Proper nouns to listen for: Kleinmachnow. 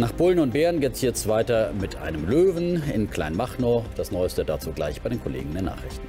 Nach Bullen und Bären geht es jetzt weiter mit einem Löwen in Kleinmachnow. Das Neueste dazu gleich bei den Kollegen der Nachrichten.